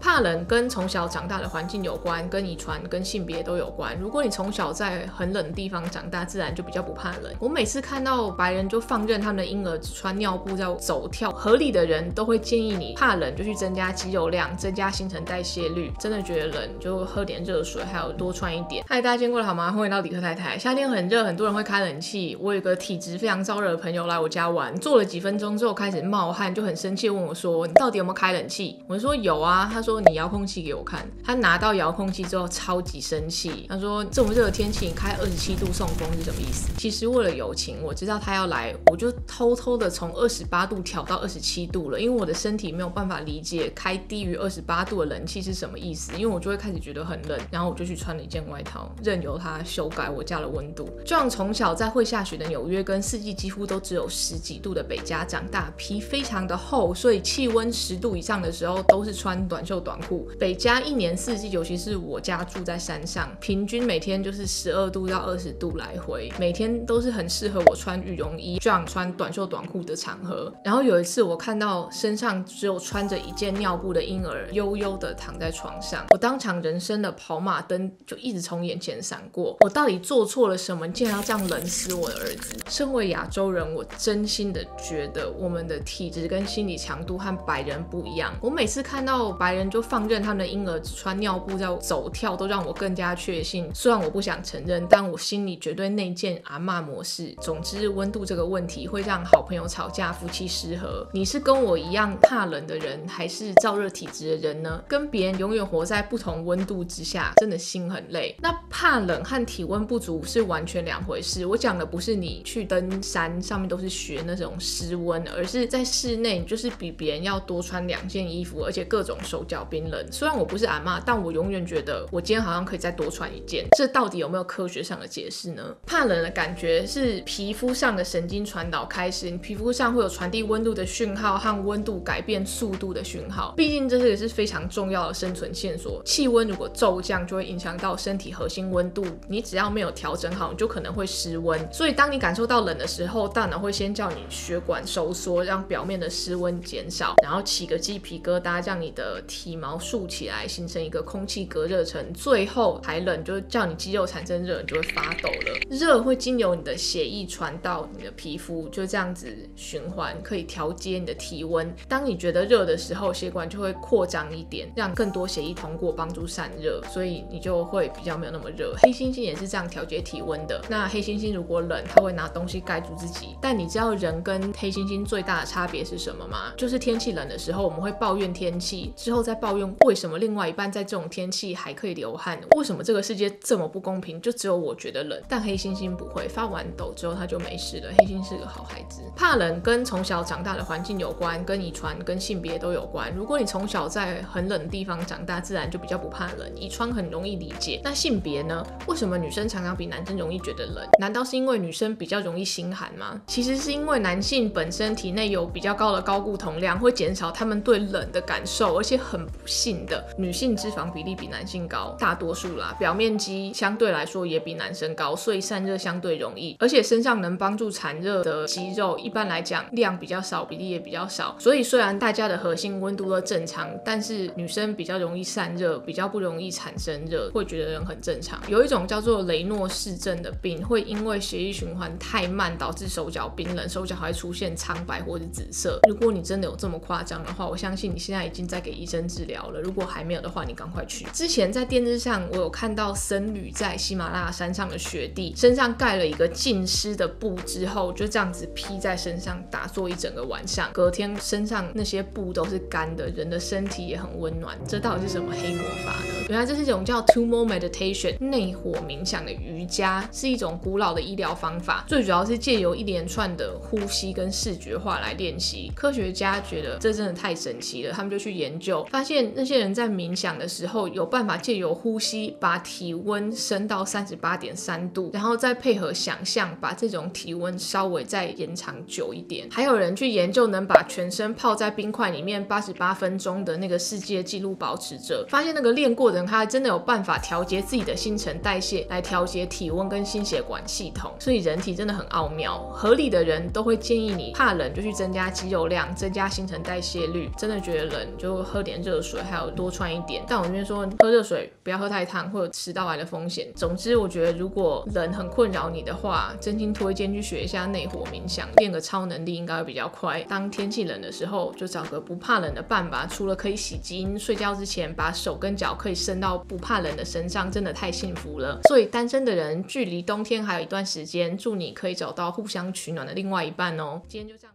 怕冷跟从小长大的环境有关，跟遗传、跟性别都有关。如果你从小在很冷的地方长大，自然就比较不怕冷。我每次看到白人就放任他们的婴儿穿尿布在走跳，合理的人都会建议你怕冷就去增加肌肉量，增加新陈代谢率。真的觉得冷就喝点热水，还有多穿一点。嗨，大家今天过得好吗？欢迎到理科太太。夏天很热，很多人会开冷气。我有个体质非常燥热的朋友来我家玩，坐了几分钟之后开始冒汗，就很生气问我说：“你到底有没有开冷气？”我说：“有啊。”他说你遥控器给我看，他拿到遥控器之后超级生气。他说这么热的天气，你开27度送风是什么意思？其实为了友情，我知道他要来，我就偷偷的从28度调到27度了，因为我的身体没有办法理解开低于28度的冷气是什么意思，因为我就会开始觉得很冷，然后我就去穿了一件外套，任由它修改我家的温度。就像从小在会下雪的纽约跟四季几乎都只有10几度的北加长大，皮非常的厚，所以气温10度以上的时候都是穿短袖短裤。北加一年四季，尤其是我家住在山上，平均每天就是12度到20度来回，每天都是很适合我穿羽绒衣、这样穿短袖短裤的场合。然后有一次我看到身上只有穿着一件尿布的婴儿悠悠的躺在床上，我当场人生的跑马灯就一直从眼前闪过，我到底做错了什么，竟然要这样冷死我的儿子？身为亚洲人，我真心的觉得我们的体质跟心理强度和白人不一样。我每次看到白人就放任他们的婴儿穿尿布在走跳，都让我更加确信。虽然我不想承认，但我心里绝对内建阿嬷模式。总之，温度这个问题会让好朋友吵架，夫妻失和。你是跟我一样怕冷的人，还是燥热体质的人呢？跟别人永远活在不同温度之下，真的心很累。那怕冷和体温不足是完全两回事。我讲的不是你去登山上面都是雪那种湿温，而是在室内，你就是比别人要多穿2件衣服，而且各种手脚冰冷。虽然我不是阿嬷，但我永远觉得我今天好像可以再多穿1件。这到底有没有科学上的解释呢？怕冷的感觉是皮肤上的神经传导开始，你皮肤上会有传递温度的讯号和温度改变速度的讯号。毕竟这也是非常重要的生存线索。气温如果骤降，就会影响到身体核心温度。你只要没有调整好，你就可能会失温。所以当你感受到冷的时候，大脑会先叫你血管收缩，让表面的失温减少，然后起个鸡皮疙瘩，让你的体毛竖起来，形成一个空气隔热层，最后还冷，就叫你肌肉产生热，你就会发抖了。热会经由你的血液传到你的皮肤，就这样子循环，可以调节你的体温。当你觉得热的时候，血管就会扩张一点，让更多血液通过，帮助散热，所以你就会比较没有那么热。黑猩猩也是这样调节体温的。那黑猩猩如果冷，它会拿东西盖住自己。但你知道人跟黑猩猩最大的差别是什么吗？就是天气冷的时候，我们会抱怨天气，之后在抱怨为什么另外一半在这种天气还可以流汗，为什么这个世界这么不公平，就只有我觉得冷。但黑猩猩不会，发完抖之后他就没事了。黑猩猩是个好孩子。怕冷跟从小长大的环境有关，跟遗传、跟性别都有关。如果你从小在很冷的地方长大，自然就比较不怕冷。遗传很容易理解。那性别呢？为什么女生常常比男生容易觉得冷？难道是因为女生比较容易心寒吗？其实是因为男性本身体内有比较高的高固酮量，会减少他们对冷的感受，而且很不幸的，女性脂肪比例比男性高，大多数啦，表面积相对来说也比男生高，所以散热相对容易，而且身上能帮助产热的肌肉，一般来讲量比较少，比例也比较少，所以虽然大家的核心温度都正常，但是女生比较容易散热，比较不容易产生热，会觉得人很正常。有一种叫做雷诺氏症的病，会因为血液循环太慢，导致手脚冰冷，手脚还会出现苍白或是紫色。如果你真的有这么夸张的话，我相信你现在已经在给医生治疗了。如果还没有的话，你赶快去。之前在电视上我有看到僧侣在喜马拉雅山上的雪地，身上盖了一个浸湿的布之后，就这样子披在身上打坐一整个晚上，隔天身上那些布都是干的，人的身体也很温暖。这到底是什么黑魔法呢？原来这是一种叫 Tumo Meditation 内火冥想的瑜伽，是一种古老的医疗方法，最主要是借由一连串的呼吸跟视觉化来练习。科学家觉得这真的太神奇了，他们就去研究，发现那些人在冥想的时候有办法借由呼吸把体温升到 38.3 度，然后再配合想象把这种体温稍微再延长久一点。还有人去研究能把全身泡在冰块里面88分钟的那个世界纪录保持者，发现那个练过的人他真的有办法调节自己的新陈代谢，来调节体温跟心血管系统。所以人体真的很奥妙，合理的人都会建议你怕冷就去增加肌肉量，增加新陈代谢率。真的觉得冷就喝点点热水，还有多穿一点。但我那边说喝热水不要喝太烫，会有食道癌的风险。总之，我觉得如果人很困扰你的话，真心推荐去学一下内火冥想，练个超能力应该会比较快。当天气冷的时候，就找个不怕冷的伴吧。除了可以洗基因，睡觉之前把手跟脚可以伸到不怕冷的身上，真的太幸福了。所以单身的人，距离冬天还有一段时间，祝你可以找到互相取暖的另外一半哦。今天就这样。